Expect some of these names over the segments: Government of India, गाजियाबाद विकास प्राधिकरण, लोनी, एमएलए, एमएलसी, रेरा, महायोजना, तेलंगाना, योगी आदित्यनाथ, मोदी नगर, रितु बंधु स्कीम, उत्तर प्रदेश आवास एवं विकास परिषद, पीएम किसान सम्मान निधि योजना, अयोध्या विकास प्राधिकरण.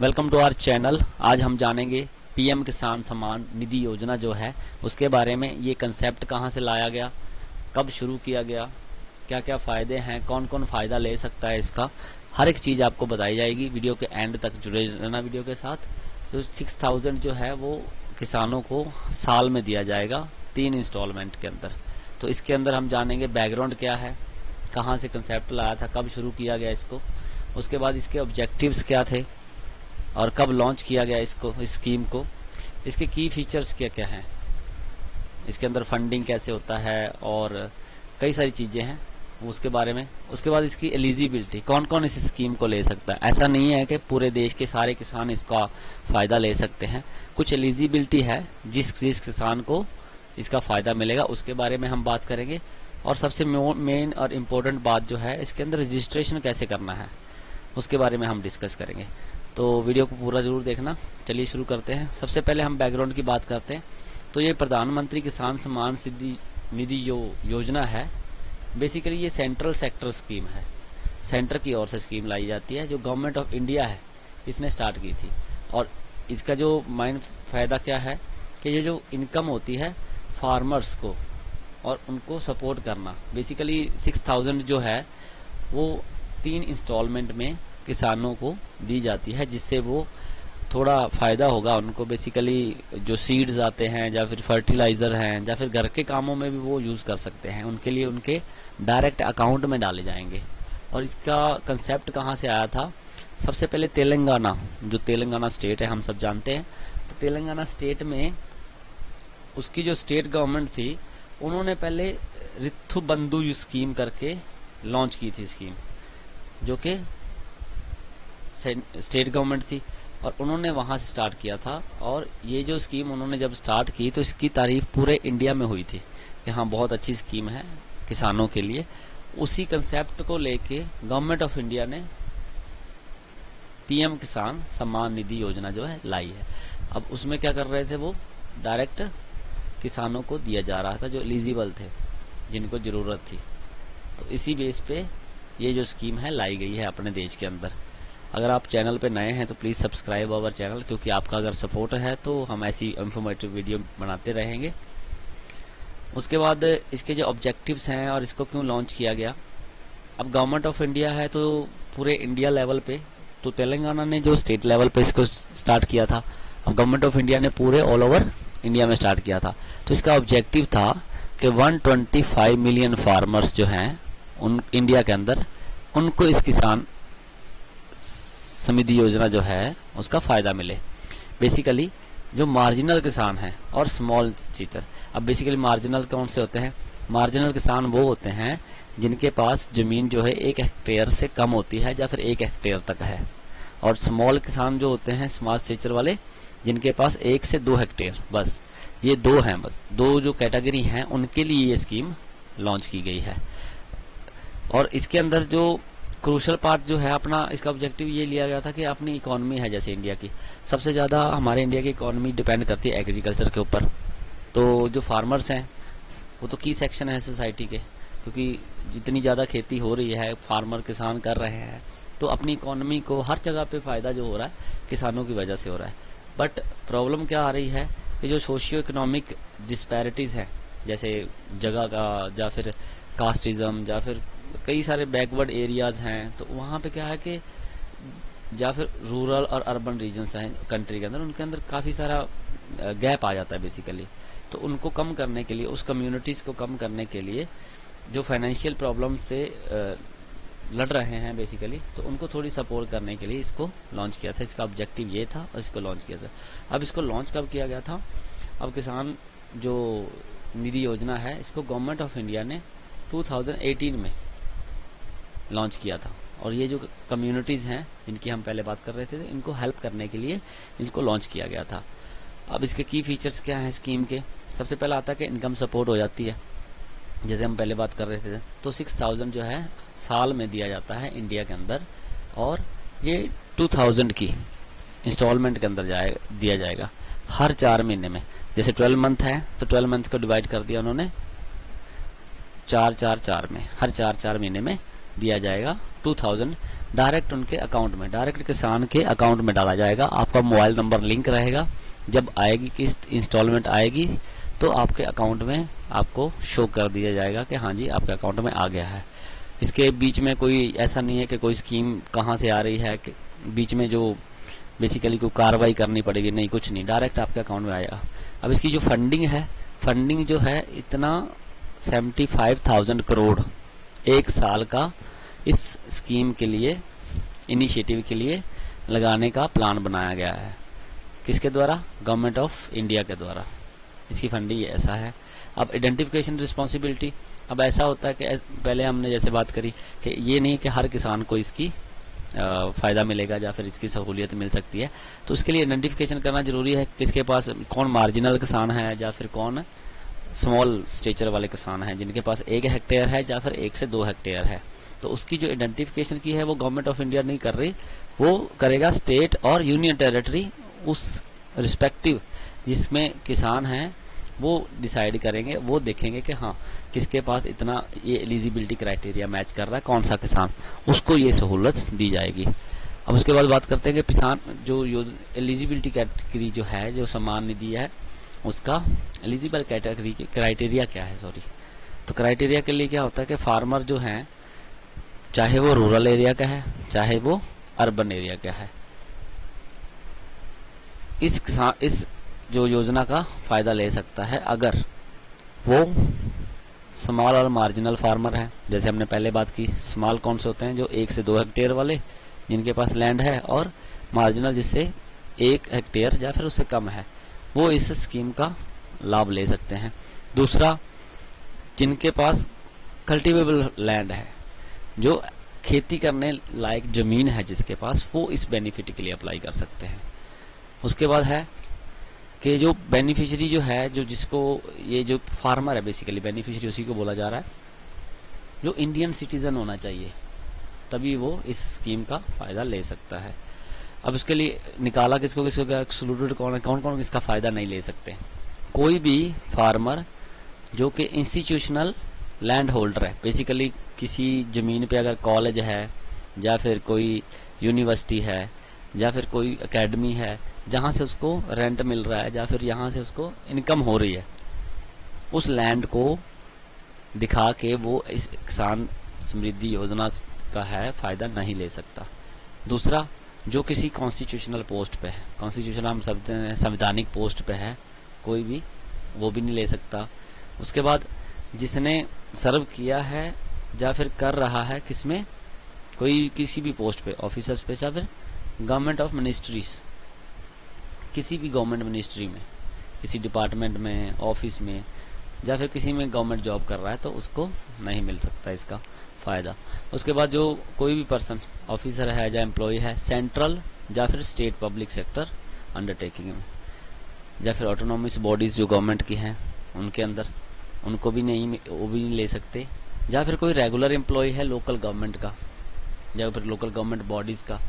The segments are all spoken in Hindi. Welcome to our channel. आज हम जानेंगे पीएम किसान सम्मान निधि योजना जो है उसके बारे में। ये कंसेप्ट कहाँ से लाया गया, कब शुरू किया गया, क्या क्या फ़ायदे हैं, कौन कौन फ़ायदा ले सकता है इसका, हर एक चीज़ आपको बताई जाएगी। वीडियो के एंड तक जुड़े रहना वीडियो के साथ। तो 6000 जो है वो किसानों को साल में दिया जाएगा 3 इंस्टॉलमेंट के अंदर। तो इसके अंदर हम जानेंगे बैकग्राउंड क्या है, कहाँ से कंसेप्ट लाया था, कब शुरू किया गया इसको, उसके बाद इसके ऑब्जेक्टिव्स क्या थे और कब लॉन्च किया गया इसको, इस स्कीम को, इसके की फीचर्स क्या क्या हैं, इसके अंदर फंडिंग कैसे होता है और कई सारी चीज़ें हैं उसके बारे में। उसके बाद इसकी एलिजिबिलिटी, कौन कौन इस स्कीम को ले सकता है। ऐसा नहीं है कि पूरे देश के सारे किसान इसका फ़ायदा ले सकते हैं, कुछ एलिजिबिलिटी है जिस किसान को इसका फ़ायदा मिलेगा उसके बारे में हम बात करेंगे। और सबसे मेन और इम्पोर्टेंट बात जो है, इसके अंदर रजिस्ट्रेशन कैसे करना है उसके बारे में हम डिस्कस करेंगे। तो वीडियो को पूरा ज़रूर देखना। चलिए शुरू करते हैं। सबसे पहले हम बैकग्राउंड की बात करते हैं। तो ये प्रधानमंत्री किसान सम्मान निधि योजना है। बेसिकली ये सेंट्रल सेक्टर स्कीम है, सेंटर की ओर से स्कीम लाई जाती है। जो गवर्नमेंट ऑफ इंडिया है इसने स्टार्ट की थी। और इसका जो मेन फ़ायदा क्या है कि ये जो इनकम होती है फार्मर्स को और उनको सपोर्ट करना। बेसिकली 6000 जो है वो 3 इंस्टॉलमेंट में किसानों को दी जाती है, जिससे वो थोड़ा फ़ायदा होगा उनको। बेसिकली जो सीड्स आते हैं या फिर फर्टिलाइज़र हैं या फिर घर के कामों में भी वो यूज़ कर सकते हैं, उनके लिए उनके डायरेक्ट अकाउंट में डाले जाएंगे। और इसका कंसेप्ट कहाँ से आया था? सबसे पहले तेलंगाना, जो तेलंगाना स्टेट है हम सब जानते हैं। तो तेलंगाना स्टेट में उसकी जो स्टेट गवर्नमेंट थी उन्होंने पहले रितु बंधु स्कीम करके लॉन्च की थी स्कीम, जो कि स्टेट गवर्नमेंट थी और उन्होंने वहाँ से स्टार्ट किया था। और ये जो स्कीम उन्होंने जब स्टार्ट की तो इसकी तारीफ पूरे इंडिया में हुई थी कि हाँ बहुत अच्छी स्कीम है किसानों के लिए। उसी कंसेप्ट को लेके गवर्नमेंट ऑफ इंडिया ने पीएम किसान सम्मान निधि योजना जो है लाई है। अब उसमें क्या कर रहे थे वो, डायरेक्ट किसानों को दिया जा रहा था जो एलिजिबल थे, जिनको ज़रूरत थी। तो इसी बेस पे ये जो स्कीम है लाई गई है अपने देश के अंदर। अगर आप चैनल पे नए हैं तो प्लीज़ सब्सक्राइब आवर चैनल, क्योंकि आपका अगर सपोर्ट है तो हम ऐसी इंफॉर्मेटिव वीडियो बनाते रहेंगे। उसके बाद इसके जो ऑब्जेक्टिव्स हैं और इसको क्यों लॉन्च किया गया। अब गवर्नमेंट ऑफ इंडिया है तो पूरे इंडिया लेवल पर, तो तेलंगाना ने जो स्टेट लेवल पर इसको स्टार्ट किया था, अब गवर्नमेंट ऑफ इंडिया ने पूरे ऑल ओवर इंडिया में स्टार्ट किया था। तो इसका ऑब्जेक्टिव था कि 125 मिलियन फार्मर्स जो हैं उन इंडिया के अंदर, उनको इस किसान समिति योजना जो है उसका फ़ायदा मिले। बेसिकली जो मार्जिनल किसान हैं और स्मॉल चीटर। अब बेसिकली मार्जिनल कौन से होते हैं? मार्जिनल किसान वो होते हैं जिनके पास ज़मीन जो है 1 हेक्टेयर से कम होती है या फिर 1 हेक्टेयर तक है। और स्मॉल किसान जो होते हैं, स्मॉल चीटर वाले, जिनके पास 1 से 2 हेक्टेयर, बस ये दो हैं, बस दो जो कैटेगरी हैं उनके लिए ये स्कीम लॉन्च की गई है। और इसके अंदर जो क्रूशल पार्ट जो है अपना, इसका ऑब्जेक्टिव ये लिया गया था कि अपनी इकोनॉमी है जैसे इंडिया की, सबसे ज़्यादा हमारे इंडिया की इकोनॉमी डिपेंड करती है एग्रीकल्चर के ऊपर। तो जो फार्मर्स हैं वो तो की सेक्शन है सोसाइटी के, क्योंकि जितनी ज़्यादा खेती हो रही है फार्मर किसान कर रहे हैं तो अपनी इकोनॉमी को हर जगह पर फ़ायदा जो हो रहा है किसानों की वजह से हो रहा है। बट प्रॉब्लम क्या आ रही है कि जो सोशियो इकोनॉमिक डिस्पैरिटीज़ हैं, जैसे जगह का या फिर कास्टिज़म या फिर कई सारे बैकवर्ड एरियाज़ हैं, तो वहाँ पे क्या है कि या फिर रूरल और अर्बन रीजन्स हैं कंट्री के अंदर, उनके अंदर काफ़ी सारा गैप आ जाता है बेसिकली। तो उनको कम करने के लिए, उस कम्युनिटीज़ को कम करने के लिए जो फाइनेंशियल प्रॉब्लम से लड़ रहे हैं बेसिकली, तो उनको थोड़ी सपोर्ट करने के लिए इसको लॉन्च किया था। इसका ऑब्जेक्टिव ये था और इसको लॉन्च किया था। अब इसको लॉन्च कब किया गया था? अब किसान जो निधि योजना है इसको गवर्नमेंट ऑफ इंडिया ने 2018 में लॉन्च किया था। और ये जो कम्युनिटीज़ हैं जिनकी हम पहले बात कर रहे थे, इनको हेल्प करने के लिए इसको लॉन्च किया गया था। अब इसके की फीचर्स क्या हैं स्कीम के? सबसे पहला आता है कि इनकम सपोर्ट हो जाती है, जैसे हम पहले बात कर रहे थे। तो 6000 जो है साल में दिया जाता है इंडिया के अंदर, और ये 2000 की इंस्टॉलमेंट के अंदर दिया जाएगा हर 4 महीने में। जैसे 12 मंथ है तो 12 मंथ को डिवाइड कर दिया उन्होंने 4-4-4 में, हर 4-4 महीने में दिया जाएगा 2000 डायरेक्ट उनके अकाउंट में, डायरेक्ट किसान के अकाउंट में डाला जाएगा। आपका मोबाइल नंबर लिंक रहेगा, जब आएगी किस्त इंस्टॉलमेंट आएगी तो आपके अकाउंट में आपको शो कर दिया जाएगा कि हाँ जी आपके अकाउंट में आ गया है। इसके बीच में कोई ऐसा नहीं है कि कोई स्कीम कहाँ से आ रही है कि बीच में जो बेसिकली कोई कार्रवाई करनी पड़ेगी, नहीं, कुछ नहीं, डायरेक्ट आपके अकाउंट में आएगा। अब इसकी जो फंडिंग है, फंडिंग जो है इतना 75,000 करोड़ एक साल का इस स्कीम के लिए, इनिशिएटिव के लिए लगाने का प्लान बनाया गया है। किसके द्वारा? गवर्नमेंट ऑफ इंडिया के द्वारा। इसकी फंडिंग ऐसा है। अब आइडेंटिफिकेशन रिस्पॉन्सिबिलिटी, अब ऐसा होता है कि पहले हमने जैसे बात करी कि ये नहीं कि हर किसान को इसकी फ़ायदा मिलेगा या फिर इसकी सहूलियत मिल सकती है, तो उसके लिए आइडेंटिफिकेशन करना ज़रूरी है किसके पास कौन मार्जिनल किसान है या फिर कौन स्मॉल स्टेचर वाले किसान हैं, जिनके पास 1 हेक्टेयर है या फिर 1 से 2 हेक्टेयर है। तो उसकी जो आइडेंटिफिकेशन की है वो गवर्नमेंट ऑफ इंडिया नहीं कर रही, वो करेगा स्टेट और यूनियन टेरेटरी, उस रिस्पेक्टिव जिसमें किसान हैं वो डिसाइड करेंगे, वो देखेंगे कि हाँ किसके पास इतना ये एलिजिबिलिटी क्राइटेरिया मैच कर रहा है, कौन सा किसान, उसको ये सहूलत दी जाएगी। अब उसके बाद बात करते हैं कि किसान जो एलिजिबिलिटी कैटेगरी जो है, जो सम्मान निधि है, उसका एलिजिबल कैटेगरी क्राइटेरिया क्या है, सॉरी। तो क्राइटेरिया के लिए क्या होता है कि फार्मर जो हैं, चाहे वो रूरल एरिया का है चाहे वो अर्बन एरिया का है, इस जो योजना का फ़ायदा ले सकता है। अगर वो स्मॉल और मार्जिनल फार्मर है, जैसे हमने पहले बात की, स्मॉल कौन से होते हैं, जो 1 से 2 हेक्टेयर वाले, जिनके पास लैंड है, और मार्जिनल जिससे 1 हेक्टेयर या फिर उससे कम है, वो इस स्कीम का लाभ ले सकते हैं। दूसरा, जिनके पास कल्टिवेबल लैंड है, जो खेती करने लायक ज़मीन है जिसके पास, वो इस बेनिफिट के लिए अप्लाई कर सकते हैं। उसके बाद है कि जो बेनिफिशियरी जो है, जो जिसको ये जो फार्मर है, बेसिकली बेनिफिशियरी उसी को बोला जा रहा है, जो इंडियन सिटीज़न होना चाहिए तभी वो इस स्कीम का फ़ायदा ले सकता है। अब इसके लिए निकाला किसको किसको, एक्सक्लूडेड कौन है, कौन कौन इसका फ़ायदा नहीं ले सकते। कोई भी फार्मर जो कि इंस्टीट्यूशनल लैंड होल्डर है, बेसिकली किसी ज़मीन पे अगर कॉलेज है या फिर कोई यूनिवर्सिटी है या फिर कोई एकेडमी है जहाँ से उसको रेंट मिल रहा है या फिर यहाँ से उसको इनकम हो रही है, उस लैंड को दिखा के वो इस किसान समृद्धि योजना का है फ़ायदा नहीं ले सकता। दूसरा, जो किसी कॉन्स्टिट्यूशनल पोस्ट पे है, कॉन्स्टिट्यूशनल हम समझते हैं संवैधानिक पोस्ट पे है कोई भी, वो भी नहीं ले सकता। उसके बाद जिसने सर्व किया है या फिर कर रहा है किसमें, कोई किसी भी पोस्ट पे, ऑफिसर्स पे या फिर गवर्नमेंट ऑफ मिनिस्ट्रीज, किसी भी गवर्नमेंट मिनिस्ट्री में, किसी डिपार्टमेंट में, ऑफिस में, या फिर किसी में गवर्नमेंट जॉब कर रहा है, तो उसको नहीं मिल सकता इसका फ़ायदा। उसके बाद जो कोई भी पर्सन, ऑफिसर है या एम्प्लॉय है, सेंट्रल या फिर स्टेट पब्लिक सेक्टर अंडरटेकिंग में या फिर ऑटोनॉमस बॉडीज़ जो गवर्नमेंट की हैं उनके अंदर, उनको भी नहीं, वो भी नहीं ले सकते। या फिर कोई रेगुलर एम्प्लॉय है लोकल गवर्नमेंट का या फिर लोकल गवर्नमेंट बॉडीज़ का,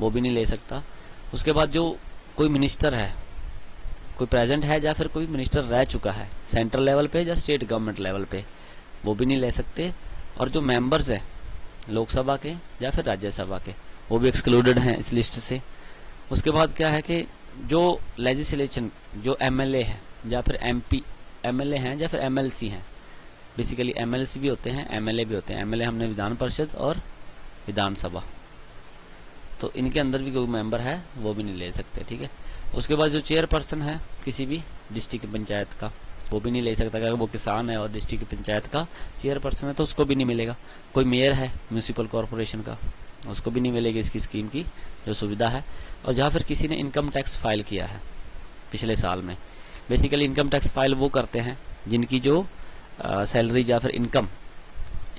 वो भी नहीं ले सकता। उसके बाद जो कोई मिनिस्टर है, कोई प्रेजेंट है या फिर कोई मिनिस्टर रह चुका है सेंट्रल लेवल पे या स्टेट गवर्नमेंट लेवल पे, वो भी नहीं ले सकते। और जो मेंबर्स हैं लोकसभा के या फिर राज्यसभा के, वो भी एक्सक्लूडेड हैं इस लिस्ट से। उसके बाद क्या है कि जो लेजिस्लेशन, जो एमएलए है या फिर एमपी, एमएलए हैं या फिर एमएलसी हैं, बेसिकली एमएलसी भी होते हैं एमएलए भी होते हैं। एमएलए हमने विधान परिषद और विधानसभा, तो इनके अंदर भी कोई मेंबर है, वो भी नहीं ले सकते, ठीक है। उसके बाद जो चेयरपर्सन है किसी भी डिस्ट्रिक्ट पंचायत का, वो भी नहीं ले सकता। अगर वो किसान है और डिस्ट्रिक्ट पंचायत का चेयरपर्सन है तो उसको भी नहीं मिलेगा। कोई मेयर है म्यूनिसिपल कॉरपोरेशन का, उसको भी नहीं मिलेगी इसकी स्कीम की जो सुविधा है। और जहाँ फिर किसी ने इनकम टैक्स फाइल किया है पिछले साल में, बेसिकली इनकम टैक्स फाइल वो करते हैं जिनकी जो सैलरी या फिर इनकम,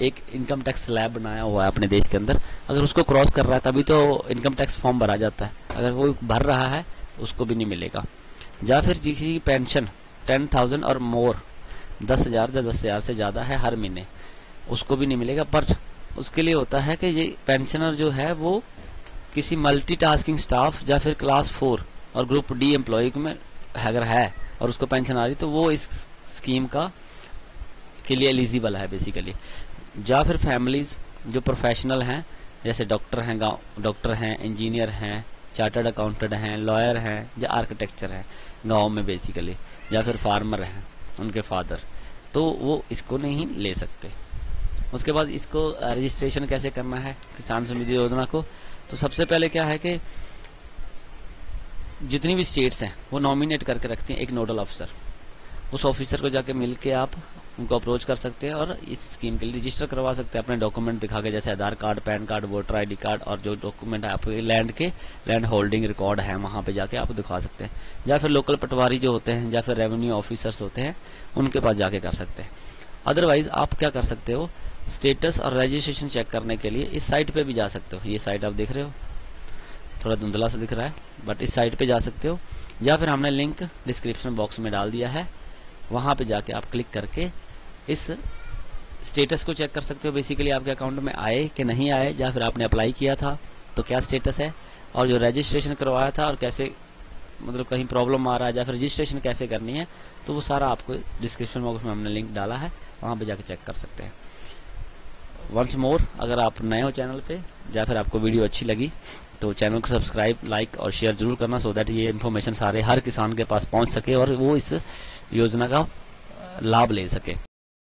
एक इनकम टैक्स स्लैब बनाया हुआ है अपने देश के अंदर, अगर उसको क्रॉस कर रहा है तभी तो इनकम टैक्स फॉर्म भरा जाता है, अगर वो भर रहा है उसको भी नहीं मिलेगा। या फिर किसी की पेंशन 10,000 और मोर, 10,000 या 10,000 से ज़्यादा है हर महीने, उसको भी नहीं मिलेगा। पर उसके लिए होता है कि ये पेंशनर जो है वो किसी मल्टीटास्किंग स्टाफ या फिर क्लास 4 और ग्रुप D एम्प्लॉय में अगर है और उसको पेंशन आ रही, तो वो इस स्कीम का के लिए एलिजिबल है बेसिकली। या फिर फैमिलीज़ जो प्रोफेशनल हैं, जैसे डॉक्टर हैं, इंजीनियर हैं, चार्टर्ड अकाउंटेंट हैं, लॉयर हैं या आर्किटेक्चर हैं गाँव में बेसिकली, या फिर फार्मर हैं उनके फादर, तो वो इसको नहीं ले सकते। उसके बाद इसको रजिस्ट्रेशन कैसे करना है किसान सम्मान निधि योजना को, तो सबसे पहले क्या है कि जितनी भी स्टेट्स हैं वो नॉमिनेट करके रखती हैं एक नोडल ऑफिसर, उस ऑफिसर को जाके मिल के आप उनको अप्रोच कर सकते हैं और इस स्कीम के लिए रजिस्टर करवा सकते हैं अपने डॉक्यूमेंट दिखा के, जैसे Aadhaar card, PAN card, voter I D card और जो डॉक्यूमेंट है आपके लैंड के, लैंड होल्डिंग रिकॉर्ड है वहाँ पे जाके आप दिखा सकते हैं, या फिर लोकल पटवारी जो होते हैं या फिर रेवेन्यू ऑफिसर्स होते हैं उनके पास जाके कर सकते हैं। अदरवाइज आप क्या कर सकते हो, स्टेटस और रजिस्ट्रेशन चेक करने के लिए इस साइट पर भी जा सकते हो। ये साइट आप देख रहे हो, थोड़ा धुंधला सा दिख रहा है बट इस साइट पे जा सकते हो, या फिर हमने लिंक डिस्क्रिप्शन बॉक्स में डाल दिया है, वहाँ पे जाके आप क्लिक करके इस स्टेटस को चेक कर सकते हो। बेसिकली आपके अकाउंट में आए कि नहीं आए, या फिर आपने अप्लाई किया था तो क्या स्टेटस है, और जो रजिस्ट्रेशन करवाया था और कैसे, मतलब कहीं प्रॉब्लम आ रहा है या फिर रजिस्ट्रेशन कैसे करनी है, तो वो सारा आपको डिस्क्रिप्शन बॉक्स में हमने लिंक डाला है, वहाँ पर जाके चेक कर सकते हैं। वंस मोर, अगर आप नए हो चैनल पे या फिर आपको वीडियो अच्छी लगी तो चैनल को सब्सक्राइब, लाइक और शेयर जरूर करना, सो दैट ये इन्फॉर्मेशन सारे हर किसान के पास पहुंच सके और वो इस योजना का लाभ ले सके।